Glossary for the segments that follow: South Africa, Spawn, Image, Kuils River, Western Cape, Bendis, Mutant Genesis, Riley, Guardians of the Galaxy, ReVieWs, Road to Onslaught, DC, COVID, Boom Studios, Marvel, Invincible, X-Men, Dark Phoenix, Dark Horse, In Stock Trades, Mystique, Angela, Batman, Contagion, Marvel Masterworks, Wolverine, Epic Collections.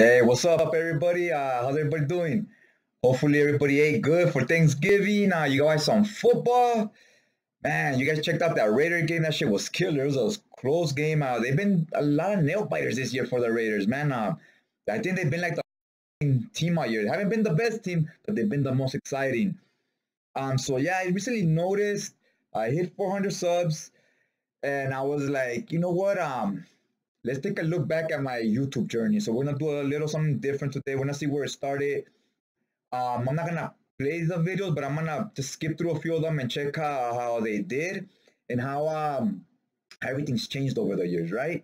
Hey, what's up everybody? How's everybody doing? Hopefully everybody ate good for Thanksgiving. You guys saw football? Man, you guys checked out that Raider game. That shit was killer. It was a close game. They've been a lot of nail biters this year for the Raiders, man. I think they've been like the team all year. They haven't been the best team, but they've been the most exciting. So yeah, I recently noticed I hit 400 subs, and I was like, you know what, let's take a look back at my YouTube journey. So we're gonna do a little something different today. We're gonna see where it started. I'm not gonna play the videos, but I'm gonna just skip through a few of them and check how they did and how everything's changed over the years, right?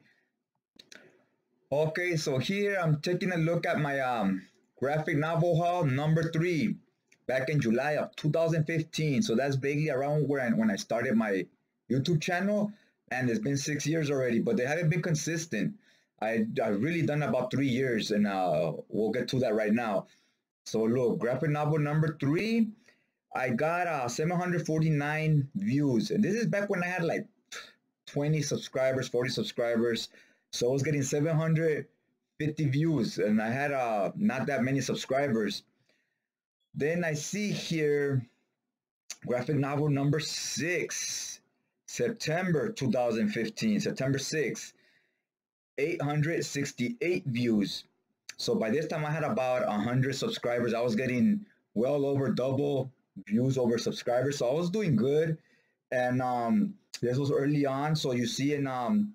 Okay, so here I'm taking a look at my graphic novel haul number 3 back in July of 2015. So that's vaguely around when I started my YouTube channel. And it's been 6 years already, but they haven't been consistent. I've really done about 3 years, and we'll get to that right now. So look, graphic novel number 3, I got 749 views. And this is back when I had like 20 subscribers, 40 subscribers. So I was getting 750 views, and I had not that many subscribers. Then I see here, graphic novel number 6. September 2015, September 6th, 868 views. So by this time I had about 100 subscribers. I was getting well over double views over subscribers. So I was doing good. And this was early on. So you see in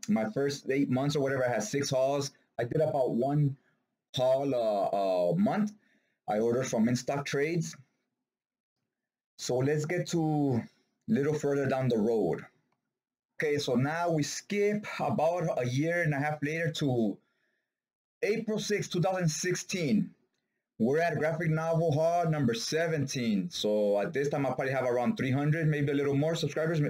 my first 8 months or whatever, I had 6 hauls. I did about 1 haul a month. I ordered from In Stock Trades. So let's get to a little further down the road. Okay, so now we skip about a year and a half later to April 6, 2016. We're at graphic novel haul number 17. So at this time, I probably have around 300, maybe a little more subscribers.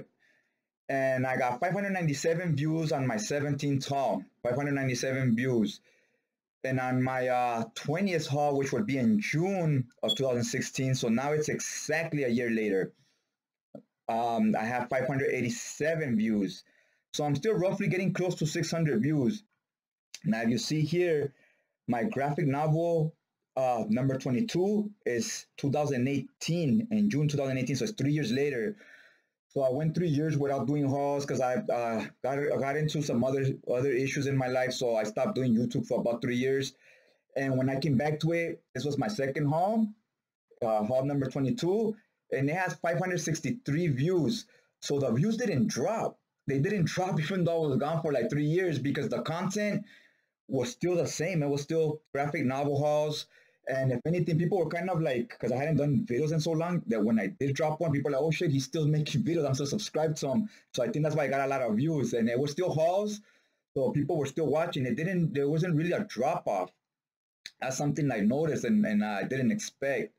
And I got 597 views on my 17th haul, 597 views. And on my 20th haul, which would be in June of 2016. So now it's exactly a year later. I have 587 views. So I'm still roughly getting close to 600 views. Now if you see here, my graphic novel number 22 is 2018, in June 2018, so it's 3 years later. So I went 3 years without doing hauls because I got into some other issues in my life, so I stopped doing YouTube for about 3 years. And when I came back to it, this was my second haul, haul number 22. And it has 563 views. So the views didn't drop. They didn't drop even though I was gone for like 3 years, because the content was still the same. It was still graphic novel hauls. And if anything, people were kind of like, because I hadn't done videos in so long, that when I did drop one, people were like, oh shit, he's still making videos. I'm still subscribed to him. So I think that's why I got a lot of views. And it was still hauls. So people were still watching. There wasn't really a drop off. That's something I noticed and I didn't expect.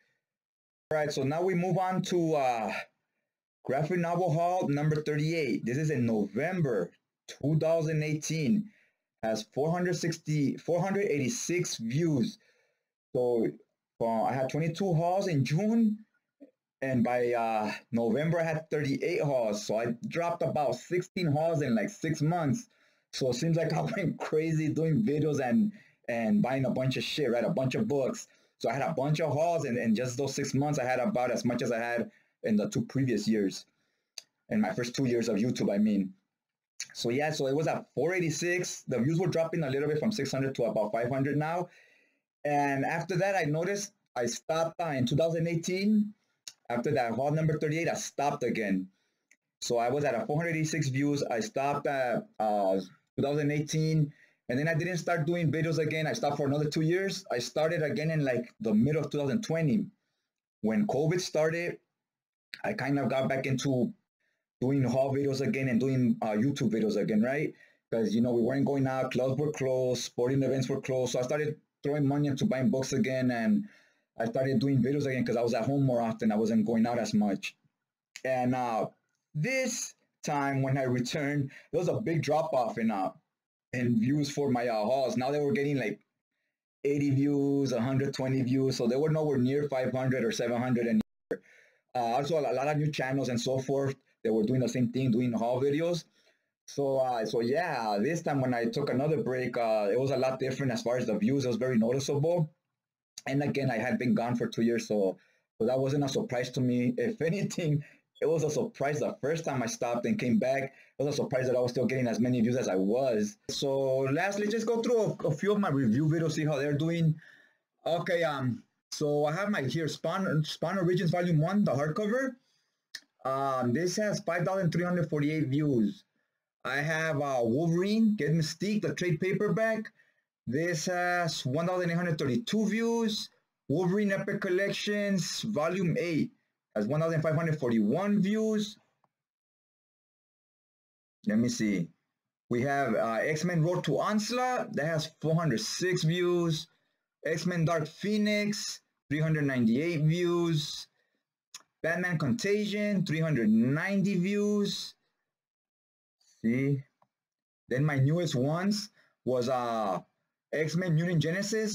All right, so now we move on to graphic novel haul number 38. This is in November 2018. Has 486 views. So I had 22 hauls in June, and by November I had 38 hauls. So I dropped about 16 hauls in like 6 months. So it seems like I went crazy doing videos and buying a bunch of shit, right? A bunch of books. So I had a bunch of hauls, and in just those 6 months, I had about as much as I had in the 2 previous years. In my first 2 years of YouTube, I mean. So yeah, so it was at 486. The views were dropping a little bit from 600 to about 500 now. And after that, I noticed I stopped in 2018. After that haul number 38, I stopped again. So I was at a 486 views. I stopped at 2018. And then I didn't start doing videos again. I stopped for another 2 years. I started again in like the middle of 2020. When COVID started, I kind of got back into doing haul videos again and doing YouTube videos again, right? Because, you know, we weren't going out, clubs were closed, sporting events were closed. So I started throwing money into buying books again, and I started doing videos again because I was at home more often. I wasn't going out as much. And this time when I returned, there was a big drop off in views for my hauls. Now they were getting like 80 views, 120 views. So they were nowhere near 500 or 700 anymore. Also a lot of new channels and so forth. They were doing the same thing, doing haul videos. So yeah, this time when I took another break, it was a lot different as far as the views. It was very noticeable. And again, I had been gone for 2 years, so that wasn't a surprise to me. If anything, it was a surprise the first time I stopped and came back. It was a surprise that I was still getting as many views as I was. So lastly, just go through a few of my review videos, see how they're doing. Okay, so I have my here Spawn Origins Volume 1, the hardcover. This has 5,348 views. I have Wolverine, Get Mystique, the trade paperback. This has 1,832 views. Wolverine Epic Collections, Volume 8. Has 1,541 views. Let me see. We have X-Men Road to Onslaught. That has 406 views. X-Men Dark Phoenix, 398 views. Batman Contagion, 390 views. See? Then my newest ones was X-Men Mutant Genesis,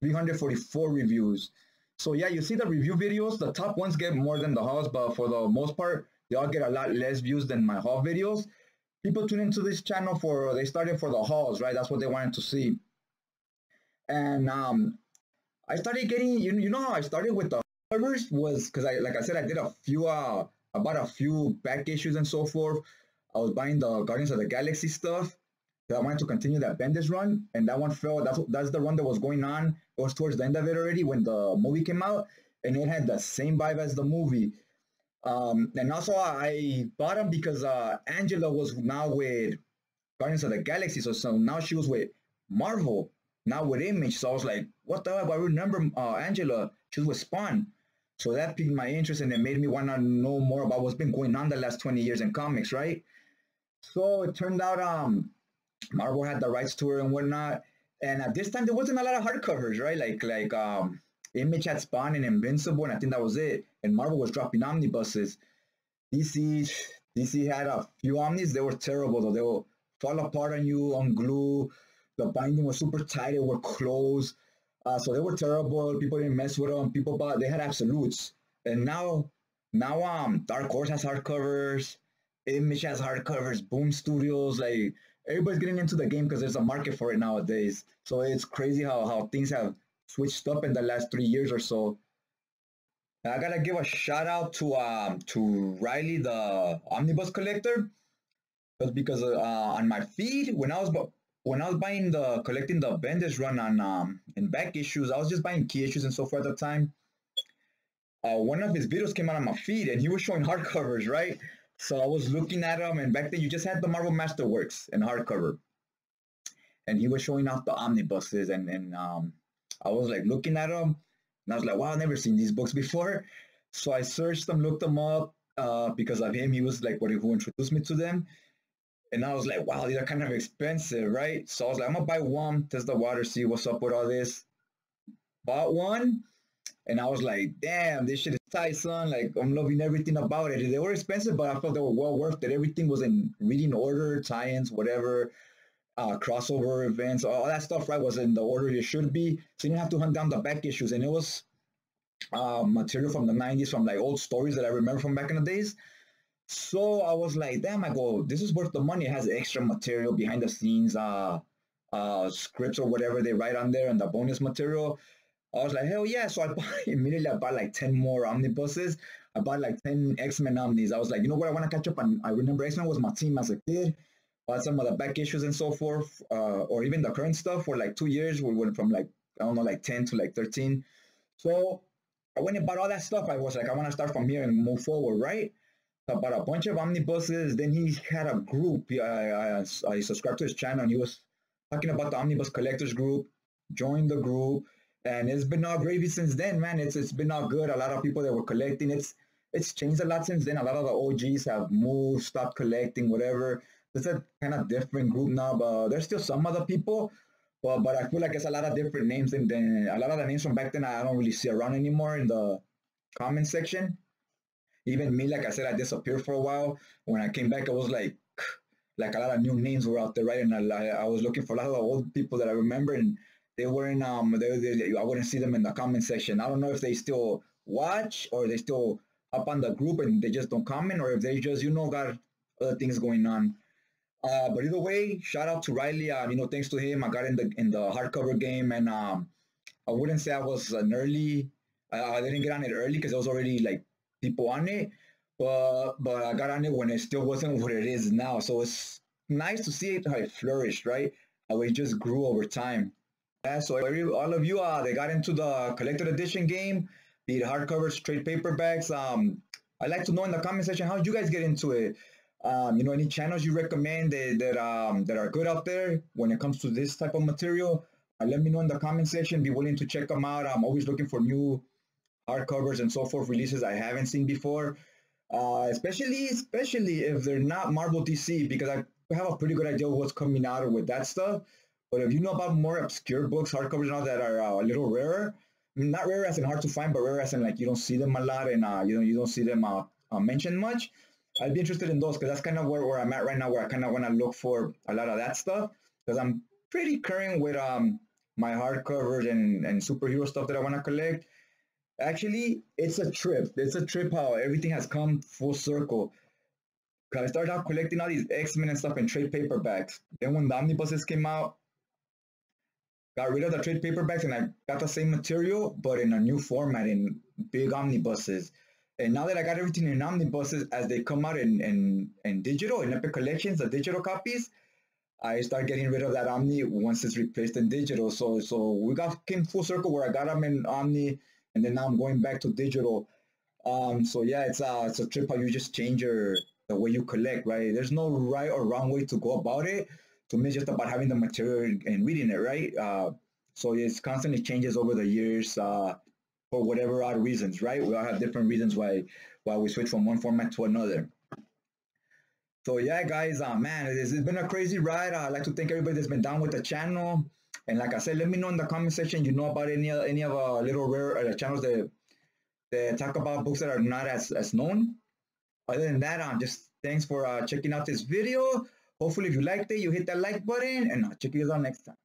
344 reviews. So yeah, you see the review videos, the top ones get more than the hauls, but for the most part, they all get a lot less views than my haul videos. People tune into this channel for, they started for the hauls, right? That's what they wanted to see. And I started getting, you know how I started with the covers was, because like I said, I did a few, I bought a few back issues and so forth. I was buying the Guardians of the Galaxy stuff. I wanted to continue that Bendis run, and that one fell. That's the run that was going on. It was towards the end of it already when the movie came out, and it had the same vibe as the movie. And also I bought them because Angela was now with Guardians of the Galaxy, so now she was with Marvel, not with Image. So I was like, what the heck? I remember Angela. She was with Spawn. So that piqued my interest, and it made me want to know more about what's been going on the last 20 years in comics, right? So it turned out Marvel had the rights to her and whatnot, and at this time there wasn't a lot of hardcovers, right? Like Image had Spawn and Invincible, and I think that was it. And Marvel was dropping omnibuses. DC had a few omnis. They were terrible though. They will fall apart on you, unglue. The binding was super tight. They were closed, so they were terrible. People didn't mess with them. People bought. They had absolutes. And now Dark Horse has hardcovers. Image has hardcovers. Boom Studios, like. Everybody's getting into the game because there's a market for it nowadays. So it's crazy how things have switched up in the last 3 years or so. Now I gotta give a shout out to Riley, the omnibus collector, just because on my feed when I was buying collecting the Bendis run on in back issues, I was just buying key issues and so forth at the time. One of his videos came out on my feed and he was showing hardcovers, right? So I was looking at them, and back then you just had the Marvel Masterworks in hardcover. And he was showing off the omnibuses, and I was like looking at them, and I was like, wow, I've never seen these books before. So I searched them, looked them up, because of him. He was like who introduced me to them. And I was like, wow, these are kind of expensive, right? So I was like, I'm gonna buy one, test the water, see what's up with all this. Bought one. And I was like, damn, this shit is tight, son. Like, I'm loving everything about it. They were expensive, but I felt they were well worth it. Everything was in reading order, tie-ins, whatever, crossover events, all that stuff, right, was in the order it should be. So you didn't have to hunt down the back issues. And it was material from the 90s, from, like, old stories that I remember from back in the days. So I was like, damn, I go, this is worth the money. It has extra material behind the scenes, scripts or whatever they write on there, and the bonus material. I was like, hell yeah. So I bought like 10 more omnibuses. I bought like 10 X-Men omnis. I was like, you know what? I want to catch up on. I remember X-Men was my team as a kid. Bought some of the back issues and so forth, or even the current stuff for like 2 years. We went from like, I don't know, like 10 to like 13. So I went and bought all that stuff. I was like, I want to start from here and move forward, right? So I bought a bunch of omnibuses. Then he had a group. I subscribed to his channel, and he was talking about the Omnibus Collectors group. Joined the group. And it's been all gravy since then, man. It's been all good. A lot of people that were collecting, it's changed a lot since then. A lot of the OGs have moved, stopped collecting, whatever. It's a kind of different group now, but there's still some other people. But I feel like it's a lot of different names, and then a lot of the names from back then I don't really see around anymore in the comment section. Even me, like I said, I disappeared for a while. When I came back, I was like a lot of new names were out there, right? And I was looking for a lot of the old people that I remember, and they weren't, I wouldn't see them in the comment section. I don't know if they still watch or they still up on the group and they just don't comment, or if they just, got other things going on. But either way, shout out to Riley. You know, thanks to him, I got in the hardcover game, and I wouldn't say I was an early. I didn't get on it early because there was already like people on it, but I got on it when it still wasn't what it is now. So it's nice to see it, how it flourished, right? How it just grew over time. Yeah, so all of you, they got into the collector edition game, be it hardcovers, trade paperbacks. I'd like to know in the comment section how you guys get into it. You know, any channels you recommend that are good out there when it comes to this type of material. Let me know in the comment section. Be willing to check them out. I'm always looking for new hardcovers and so forth, releases I haven't seen before, especially if they're not Marvel DC, because I have a pretty good idea of what's coming out with that stuff. But if you know about more obscure books, hardcovers and all that are a little rarer, not rare as in hard to find, but rare as in like you don't see them a lot, and you don't see them mentioned much, I'd be interested in those, because that's kind of where I'm at right now, where I kind of want to look for a lot of that stuff, because I'm pretty current with my hardcovers and superhero stuff that I want to collect. Actually, it's a trip. It's a trip how everything has come full circle. Because I started out collecting all these X-Men and stuff in trade paperbacks. Then when the omnibuses came out, got rid of the trade paperbacks and I got the same material, but in a new format in big omnibuses. And now that I got everything in omnibuses as they come out in digital, in Epic Collections, the digital copies, I start getting rid of that omni once it's replaced in digital. So we came full circle where I got them in omni, and then now I'm going back to digital. So yeah, it's a trip how you just change the way you collect, right? There's no right or wrong way to go about it. To me, it's just about having the material and reading it, right? So it's constantly changes over the years for whatever odd reasons, right? We all have different reasons why we switch from one format to another. So yeah, guys, man, it's been a crazy ride. I'd like to thank everybody that's been down with the channel. And like I said, let me know in the comment section, you know, about any of our little rare channels that talk about books that are not as known. Other than that, just thanks for checking out this video. Hopefully, if you liked it, you hit that like button, and I'll check you guys out next time.